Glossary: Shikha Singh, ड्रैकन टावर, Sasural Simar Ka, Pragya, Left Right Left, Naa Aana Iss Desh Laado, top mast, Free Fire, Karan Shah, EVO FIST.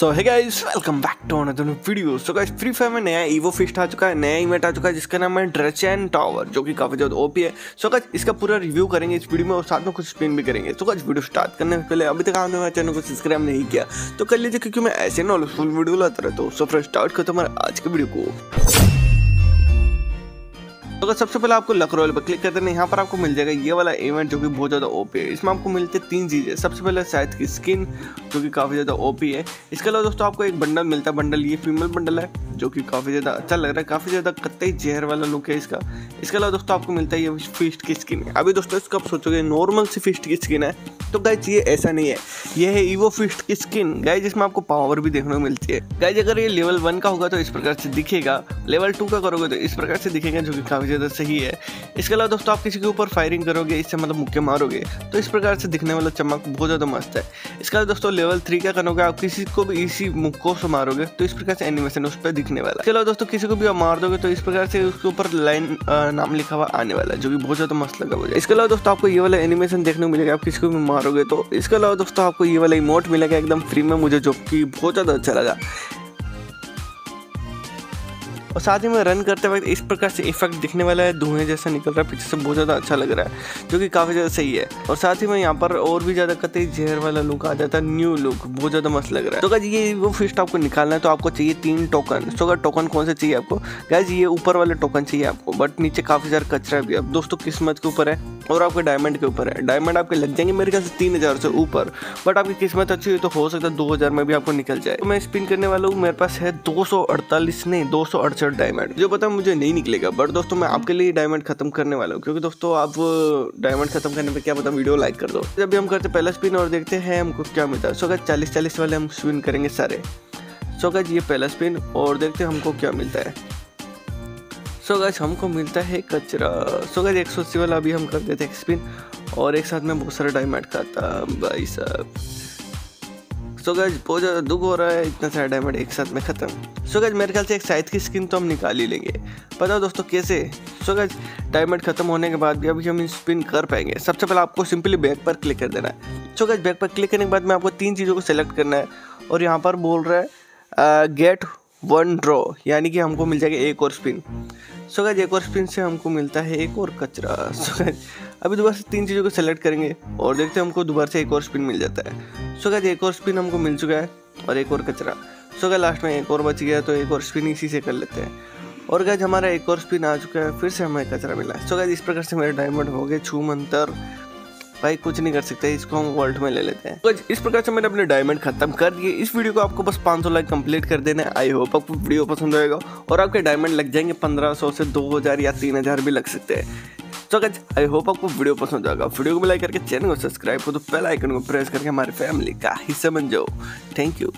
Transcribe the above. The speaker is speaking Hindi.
So hey guys, welcome back to another video. So guys, free fire में नया ईवो फिस्ट आ चुका है, नया इवेंट आ चुका है जिसका नाम है ड्रैकन टावर, जो कि काफी ज्यादा ओपी है। सो गाइस, इसका पूरा रिव्यू करेंगे इस वीडियो में और साथ में कुछ स्पिन भी करेंगे। सो गाइस, वीडियो स्टार्ट करने से पहले अभी तक आपने मेरे चैनल को सब्सक्राइब नहीं किया तो कर लीजिए, क्योंकि मैं ऐसे नॉलेजफुल वीडियो लाता रहता हूँ। सो फ्रेंड्स, स्टार्ट करते हैं हमारे आज के वीडियो को। तो सबसे पहले आपको लक रॉयल पर क्लिक कर देना। यहाँ पर आपको मिल जाएगा ये वाला इवेंट जो कि बहुत ज़्यादा ओपी है। इसमें आपको मिलते तीन चीज़ें। सबसे पहले शायद की स्किन जो कि काफ़ी ज़्यादा ओपी है। इसके अलावा दोस्तों आपको एक बंडल मिलता है। बंडल ये फीमेल बंडल है जो कि काफ़ी ज़्यादा अच्छा लग रहा है, काफ़ी ज़्यादा कतई चेहर वाला लुक है इसका। इसके अलावा दोस्तों आपको मिलता है ये फिस्ट की स्किन। अभी दोस्तों इसको आप सोचोगे नॉर्मल सी फिस्ट की स्किन है, तो गाइज ये ऐसा नहीं है, ये है ईवो फिस्ट की स्किन गाइज। इसमें आपको पावर भी देखने को मिलती है गाइज। अगर ये लेवल 1 का होगा तो इस प्रकार से दिखेगा, लेवल 2 का करोगे तो इस प्रकार से दिखेगा, जो कि काफ़ी ज़्यादा सही है। इसके अलावा दोस्तों आप किसी के ऊपर फायरिंग करोगे, इससे मतलब मुक्के मारोगे तो इस प्रकार से दिखने वाला चमक बहुत ज़्यादा मस्त है। इसके अलावा दोस्तों लेवल 3 का करोगे, आप किसी को भी इसी मुक्कों से मारोगे तो इस प्रकार से एनिमेशन उस पर दिखने वाला है। इसके अलावा दोस्तों किसी को भी आप मार दोगे तो इस प्रकार से उसके ऊपर लाइन नाम लिखा हुआ आने वाला है, जो कि बहुत ज़्यादा मस्त लगा हुआ है। इसके अलावा दोस्तों आपको ये वाला एनिमेशन देखने को मिलेगा, आप किसी को भी मारोगे तो। इसके अलावा दोस्तों आपको ये वाला इमोट मिलेगा एकदम फ्री में, मुझे जो कि बहुत ज़्यादा अच्छा लगा। और साथ ही में रन करते वक्त इस प्रकार से इफेक्ट दिखने वाला है, धुएं जैसा निकल रहा है पीछे से, बहुत ज़्यादा अच्छा लग रहा है, जो कि काफ़ी ज़्यादा सही है। और साथ ही में यहाँ पर और भी ज़्यादा कतई जहर वाला लुक आ जाता है, न्यू लुक बहुत ज़्यादा मस्त लग रहा है। तो गाइस, ये वो फिस्ट आपको निकालना है तो आपको चाहिए 3 टोकन। तो अगर टोकन कौन से चाहिए आपको गाइस, ये ऊपर वाले टोकन चाहिए आपको, बट नीचे काफ़ी सारा कचरा भी है। अब दोस्तों किस्मत के ऊपर है और आपके डायमंड के ऊपर है। डायमंड आपके लग जाएंगे मेरे ख्याल से 3000 से ऊपर, बट आपकी किस्मत अच्छी हुई तो हो सकता है 2000 में भी आपको निकल जाए। तो मैं स्पिन करने वाला हूँ, मेरे पास है 248 नहीं 268 डायमंड, जो पता मुझे नहीं निकलेगा, बट दोस्तों मैं आपके लिए डायमंड खत्म करने वाला हूँ, क्योंकि दोस्तों आप डायमंड खत्म करने पे क्या पता वीडियो लाइक कर दो। जब भी हम करते पहला स्पिन और देखते हैं हमको क्या मिलता है। सो गाइस, 40-40 वाले हम स्पिन करेंगे सारे। सो गाइस, ये पहला स्पिन और देखते हैं हमको क्या मिलता है। सो गाइस, हमको मिलता है कचरा। सो गाइस, 180 वाला अभी हम कर देते हैं स्पिन, और एक साथ में बहुत सारा डायमंड खाता भाई साहब। सो गाइस, बहुत ज़्यादा दुख हो रहा है, इतना सारा डायमंड एक साथ में ख़त्म। सो गाइस, मेरे ख्याल से एक शायद की स्किन तो हम निकाल ही लेंगे, पता हो दोस्तों कैसे। सो गाइस, डायमंड खत्म होने के बाद भी अभी हम स्पिन कर पाएंगे। सबसे पहले आपको सिंपली बैक पर क्लिक कर देना है। सो गाइस, बैक पर क्लिक करने के बाद में आपको 3 चीज़ों को सेलेक्ट करना है, और यहाँ पर बोल रहा है गेट 1 ड्रॉ, यानी कि हमको मिल जाएगा एक और स्पिन। सो गाइस, एक और स्पिन से हमको मिलता है एक और कचरा। सो गाइस, अभी दोबारा से 3 चीज़ों को सेलेक्ट करेंगे और देखते हैं हमको दोबारा से एक और स्पिन मिल जाता है। सो गाइस, एक और स्पिन हमको मिल चुका है और एक और कचरा। सो गाइस, लास्ट में एक और बच गया, तो एक और स्पिन इसी से कर लेते हैं। और गाइस, हमारा एक और स्पिन आ चुका है, फिर से हमें कचरा मिला। सो गाइस, इस प्रकार से मेरे डायमंड हो गए छू मंतर, भाई कुछ नहीं कर सकते, इसको हम वॉल्ट में ले लेते हैं। तो इस प्रकार से मैंने अपने डायमंड खत्म कर दिए। इस वीडियो को आपको बस 500 लाइक कंप्लीट कर देना है। आई होप आपको वीडियो पसंद आएगा, और आपके डायमंड लग जाएंगे 1500 से 2000 या 3000 भी लग सकते हैं। तो गाइस, आई होप आपको वीडियो पसंद आएगा। वीडियो को लाइक करके चैनल को सब्सक्राइब करो, तो बेल आइकन को प्रेस करके हमारे फैमिली का हिस्सा बन जाओ। Thank you.